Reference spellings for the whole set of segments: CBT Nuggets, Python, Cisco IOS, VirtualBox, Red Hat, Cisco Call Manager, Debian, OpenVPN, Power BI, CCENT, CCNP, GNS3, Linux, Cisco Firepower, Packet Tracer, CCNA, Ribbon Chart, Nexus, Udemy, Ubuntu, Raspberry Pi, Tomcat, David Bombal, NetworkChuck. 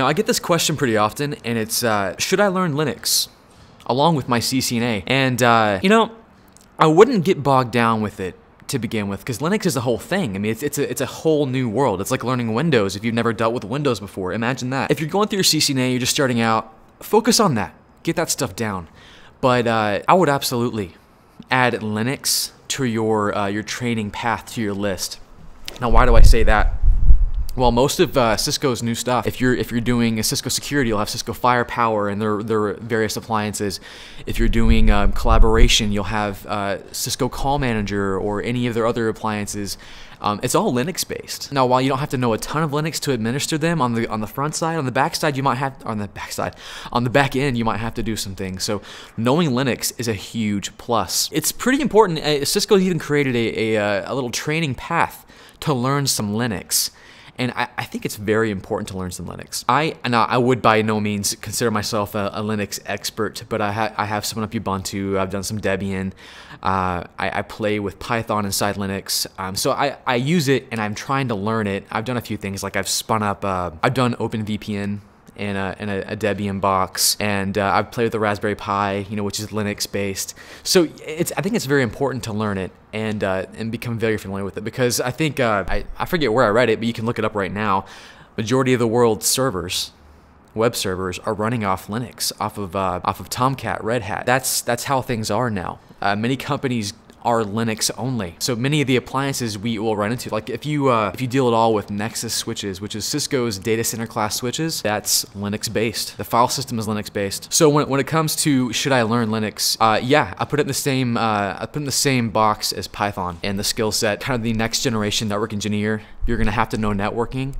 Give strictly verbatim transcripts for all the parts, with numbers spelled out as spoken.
Now, I get this question pretty often, and it's, uh, should I learn Linux along with my C C N A? And, uh, you know, I wouldn't get bogged down with it to begin with, because Linux is a whole thing. I mean, it's, it's, a, it's a whole new world. It's like learning Windows if you've never dealt with Windows before. Imagine that. If you're going through your C C N A, you're just starting out, focus on that. Get that stuff down. But uh, I would absolutely add Linux to your, uh, your training path to your list. Now, why do I say that? Well, most of uh, Cisco's new stuff, if you're if you're doing a Cisco security, you'll have Cisco Firepower and their, their various appliances. If you're doing um, collaboration, you'll have uh, Cisco Call Manager or any of their other appliances. Um, it's all Linux-based. Now, while you don't have to know a ton of Linux to administer them, on the on the front side, on the back side, you might have on the back side, on the back end, you might have to do some things. So, knowing Linux is a huge plus. It's pretty important. Uh, Cisco even created a a, a little training path to learn some Linux. And I, I think it's very important to learn some Linux. I and I would by no means consider myself a, a Linux expert, but I, ha I have some up Ubuntu, I've done some Debian, uh, I, I play with Python inside Linux, um, so I, I use it and I'm trying to learn it. I've done a few things, like I've spun up, uh, I've done OpenVPN and a, and a, a Debian box, and uh, I've played with the Raspberry Pi, you know, which is Linux based. So it's I think it's very important to learn it and uh, and become very familiar with it, because I think uh, I I forget where I read it, but you can look it up right now. Majority of the world's servers, web servers, are running off Linux, off of uh, off of Tomcat, Red Hat. That's that's how things are now. Uh, many companies are Linux only. So many of the appliances we will run into, like if you uh, if you deal at all with Nexus switches, which is Cisco's data center class switches, that's Linux based. The file system is Linux based. So when, when it comes to should I learn Linux, uh, yeah, I put it in the same uh, I put it in the same box as Python and the skill set. Kind of the next generation network engineer, you're gonna have to know networking,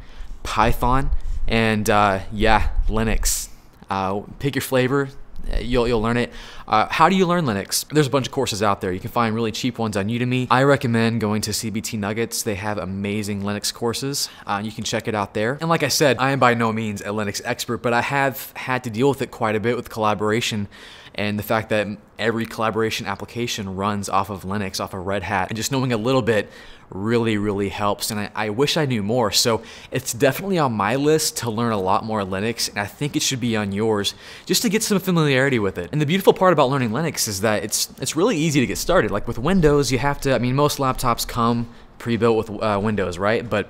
Python, and uh, yeah, Linux. Uh, pick your flavor. You'll, you'll learn it. Uh, how do you learn Linux? There's a bunch of courses out there. You can find really cheap ones on Udemy. I recommend going to C B T Nuggets. They have amazing Linux courses. Uh, you can check it out there. And like I said, I am by no means a Linux expert, but I have had to deal with it quite a bit with collaboration and the fact that every collaboration application runs off of Linux, off of Red Hat. And just knowing a little bit really, really helps. And I, I wish I knew more. So it's definitely on my list to learn a lot more Linux. And I think it should be on yours, just to get some familiarity with it. And the beautiful part about learning Linux is that it's it's really easy to get started. Like with Windows, you have to, I mean, most laptops come pre-built with uh, Windows, right? But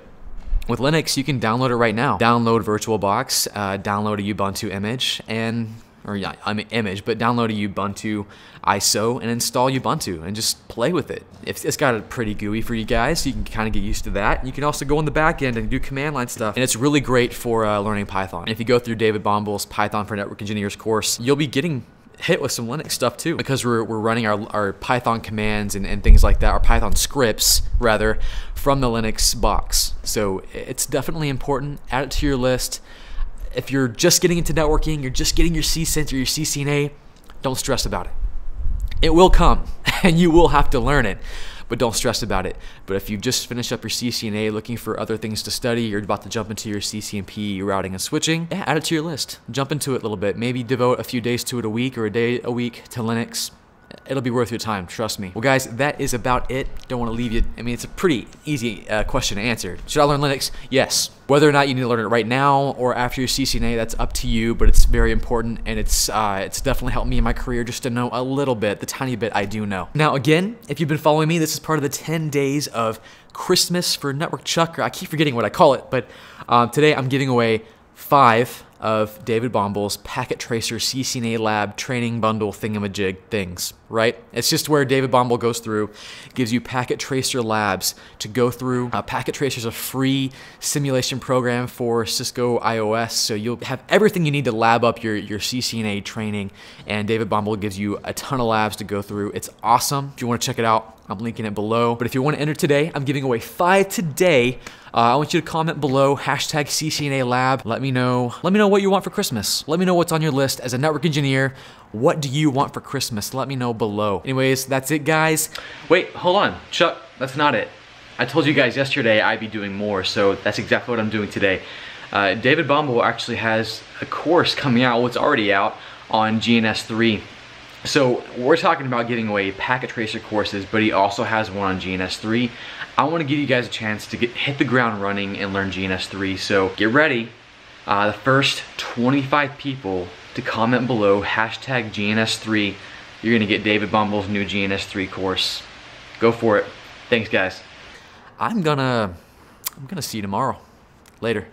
with Linux, you can download it right now. Download VirtualBox, uh, download a Ubuntu image, and or yeah, I mean image, but download a Ubuntu I S O and install Ubuntu and just play with it. It's, it's got a pretty G U I for you guys, so you can kind of get used to that. You can also go on the back end and do command line stuff, and it's really great for uh, learning Python. And if you go through David Bombal's Python for Network Engineers course, you'll be getting hit with some Linux stuff too, because we're, we're running our, our Python commands and, and things like that, our Python scripts rather, from the Linux box. So it's definitely important. Add it to your list. If you're just getting into networking, you're just getting your C C N T or your C C N A, don't stress about it. It will come, and you will have to learn it, but don't stress about it. But if you just finished up your C C N A, looking for other things to study, you're about to jump into your C C N P, routing and switching, yeah, add it to your list. Jump into it a little bit. Maybe devote a few days to it a week or a day a week to Linux. It'll be worth your time, trust me. Well, guys, that is about it. Don't want to leave you. I mean, it's a pretty easy uh, question to answer. Should I learn Linux? Yes. Whether or not you need to learn it right now or after your C C N A, that's up to you, but it's very important, and it's uh, it's definitely helped me in my career just to know a little bit, the tiny bit I do know. Now, again, if you've been following me, this is part of the ten days of Christmas for Network Chuck. I keep forgetting what I call it, but uh, today I'm giving away five of David Bombal's Packet Tracer C C N A Lab Training Bundle Thingamajig things, right? It's just where David Bombal goes through, gives you Packet Tracer Labs to go through. Uh, Packet Tracer is a free simulation program for Cisco I O S, so you'll have everything you need to lab up your, your C C N A training, and David Bombal gives you a ton of labs to go through. It's awesome. If you wanna check it out, I'm linking it below. But if you wanna enter today, I'm giving away five today. Uh, I want you to comment below, hashtag C C N A Lab. Let me know. Let me know what you want for Christmas. Let me know what's on your list as a network engineer. What do you want for Christmas? Let me know below. Anyways, that's it, guys. Wait, hold on, Chuck, that's not it. I told you guys yesterday I'd be doing more, so that's exactly what I'm doing today. Uh, David Bombal actually has a course coming out, well, it's already out, on G N S three. So we're talking about giving away Packet Tracer courses, but he also has one on G N S three. I want to give you guys a chance to get hit the ground running and learn G N S three, so get ready. Uh, the first twenty-five people to comment below hashtag G N S three, you're gonna get David Bombal's new G N S three course. Go for it. Thanks, guys. I'm gonna I'm gonna see you tomorrow. Later.